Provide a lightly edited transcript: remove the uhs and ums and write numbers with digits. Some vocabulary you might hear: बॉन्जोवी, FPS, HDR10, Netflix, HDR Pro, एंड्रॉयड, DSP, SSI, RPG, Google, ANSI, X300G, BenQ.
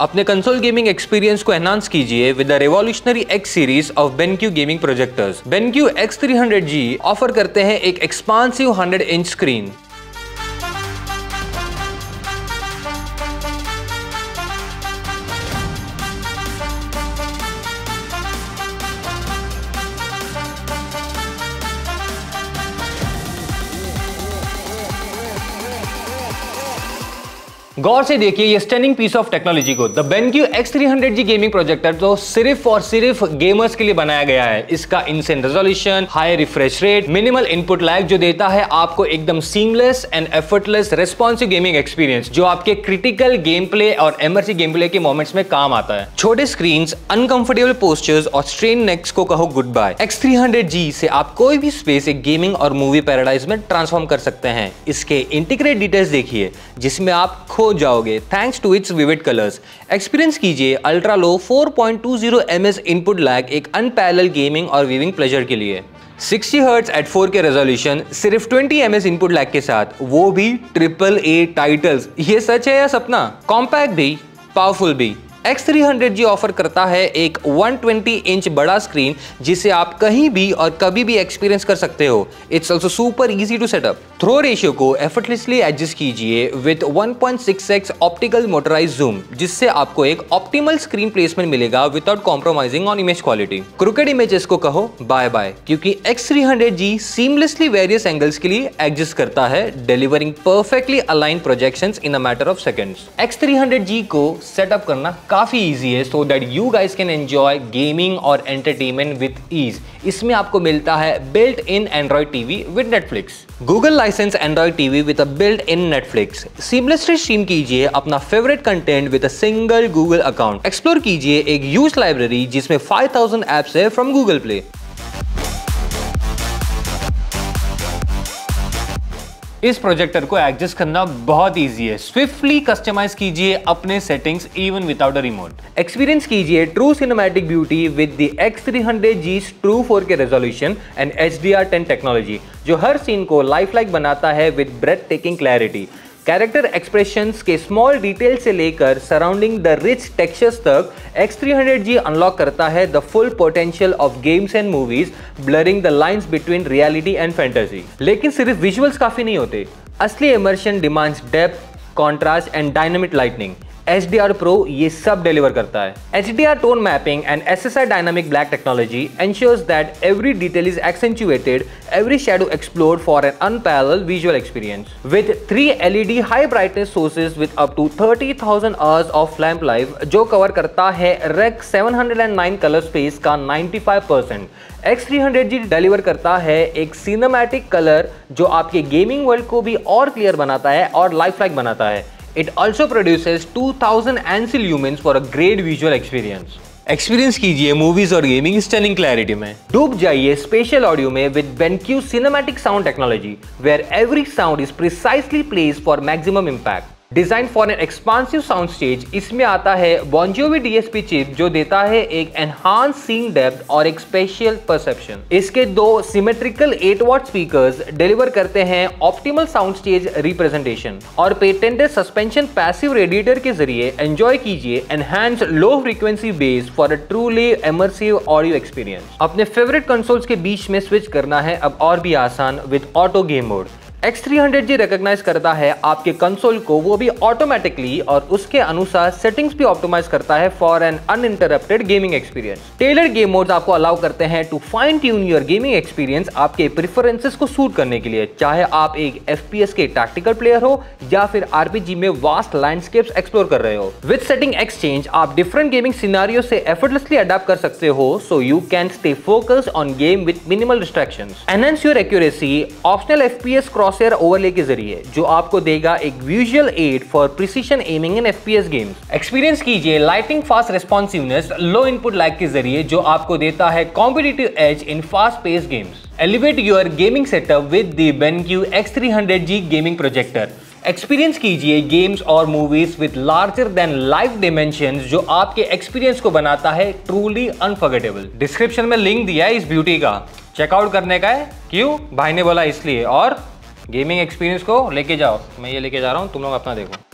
अपने console gaming experience को enhance कीजिए with the revolutionary X series of BenQ gaming projectors. BenQ X300G offer करते हैं एक एक्सपांसिव 100 इंच स्क्रीन। गौर से देखिए ये स्टनिंग पीस ऑफ टेक्नोलॉजी को। The BenQ X300G gaming projector तो सिर्फ और सिर्फ गेमर्स के लिए बनाया गया है। इसका insane resolution, high refresh rate, minimal input lag जो देता है आपको एकदम seamless and effortless responsive gaming experience जो आपके क्रिटिकल गेम प्ले और इमर्सिव गेम प्ले के मोमेंट्स में काम आता है। छोटे स्क्रीन्स, अनकंफर्टेबल पोस्चर्स और स्ट्रेन नेक्स को कहो गुड बाय। X300G से आप कोई भी स्पेस एक गेमिंग और मूवी पैराडाइज में ट्रांसफॉर्म कर सकते हैं। इसके इंटीग्रेट डिटेल्स देखिए जिसमें आप हो जाओगे thanks to its vivid colours. Experience कीजिए ultra low 4.20 ms input lag एक अनपैरेलल्ड गेमिंग और व्यूइंग प्लेजर के लिए। 60 हर्ट्ज एट 4K रेजोल्यूशन सिर्फ 20 ms इनपुट लैग के साथ, वो भी AAA टाइटल्स। ये सच है या सपना? कॉम्पैक्ट भी, पावरफुल भी। X300G ऑफर करता है एक 120 इंच बड़ा स्क्रीन जिसे आप कहीं भी और कभी भी एक्सपीरियंस कर सकते हो। It's also super easy to setup. Throw ratio को एफर्टलेसली एडजस्ट कीजिए with 1.6x optical motorise zoom जिससे आपको एक ऑप्टिमल स्क्रीन प्लेसमेंट मिलेगा without compromising on image quality. Crooked images को कहो बाय बाय क्योंकि X300G सीमलेसली वेरियस एंगल्स के लिए एडजस्ट करता है, delivering perfectly align projections in a matter of seconds. X300G को सेटअप करना काफ़ी ईजी है so that you guys can enjoy gaming और एंटरटेनमेंट विद ईज। इसमें आपको मिलता है built in एंड्रॉयड TV with Netflix. Google license एंड्रॉयड TV with a built in Netflix. Seamlessly stream कीजिए अपना favourite content with a single Google account. Explore कीजिए एक huge library जिसमें 5000 एप्स है फ्रॉम गूगल प्ले। इस projector को adjust करना बहुत इजी है। स्विफ्टली कस्टमाइज कीजिए अपने settings even without a remote. Experience कीजिए true cinematic beauty with the X300G's true 4K resolution and HDR10 technology जो हर सीन को लाइफ लाइक बनाता है with breath taking clarity. Character expressions के स्मॉल डिटेल से लेकर सराउंडिंग द रिच टेक्सचर्स तक X300G अनलॉक करता है the full potential of games and movies, blurring the lines between reality and fantasy. लेकिन सिर्फ विजुअल्स काफ़ी नहीं होते, असली immersion demands depth, contrast and dynamic lightning. HDR Pro ये सब डिलीवर करता है। HDR tone mapping and SSI dynamic black technology ensures that every detail is accentuated, every shadow explored for an unparalleled visual experience. With 3 LED high brightness sources with up to 30,000 hours of lamp life जो cover करता है rake 709 colour space का 95%। X300G deliver करता है एक cinematic colour जो आपके gaming world को भी और क्लियर बनाता है और लाइफ लाइक बनाता है। It also produces 2000 ANSI lumens for a great visual experience. Experience कीजिए मूवीज और गेमिंग स्टनिंग क्लैरिटी में। डूब जाइए स्पेशल ऑडियो में with BenQ cinematic sound technology where every sound is precisely placed for maximum impact. Design for an expansive sound stage, इसमें आता है बॉन्जोवी DSP chip जो देता है एक एनहांस सीन डेप्थ और एक स्पेशल परसेप्शन। इसके 2 सिमेट्रिकल 8 वाट स्पीकर्स डिलीवर करते हैं ऑप्टिमल साउंड स्टेज रिप्रेजेंटेशन और पेटेंटेड सस्पेंशन पैसिव रेडिएटर के जरिए एंजॉय कीजिए enhance low frequency bass for a truly immersive audio experience. अपने फेवरेट कंसोल्स के बीच में स्विच करना है अब और भी आसान with auto game mode. X300G recognize करता है आपके कंसोल को, वो भी ऑटोमेटिकली, और उसके अनुसार सेटिंग्स भी ऑप्टिमाइज करता है for an uninterrupted gaming experience. Tailor game modes आपको अलाउ करते हैं to fine tune your gaming experience आपके प्रेफरेंसेस को सूट करने के लिए, चाहे आप एक FPS के टैक्टिकल प्लेयर हो या फिर RPG में वास्ट लैंडस्केप्स एक्सप्लोर कर रहे हो। विद सेटिंग एक्सचेंज आप डिफरेंट गेमिंग सिनेरियो से एफर्टलेसली अडॉप्ट कर सकते हो so you can stay focused on game with minimal distractions. Enhance your accuracy optional FPS crosshair overlay के जरिए जो आपको देगा एक visual aid for precision aiming in FPS games. Experience कीजिए lighting fast responsiveness low input lag के जरिए जो आपको देता है competitive edge in fast pace games. Elevate your gaming setup with the BenQ X300G gaming projector. Experience कीजिए games और movies with larger than life dimensions जो आपके एक्सपीरियंस को बनाता है ट्रूली अनफॉरगेटेबल। डिस्क्रिप्शन में लिंक दिया है इस ब्यूटी का, चेकआउट करने का है। क्यों? भाई ने बोला इसलिए। और गेमिंग एक्सपीरियंस को लेके जाओ, मैं ये लेके जा रहा हूँ, तुम लोग अपना देखो।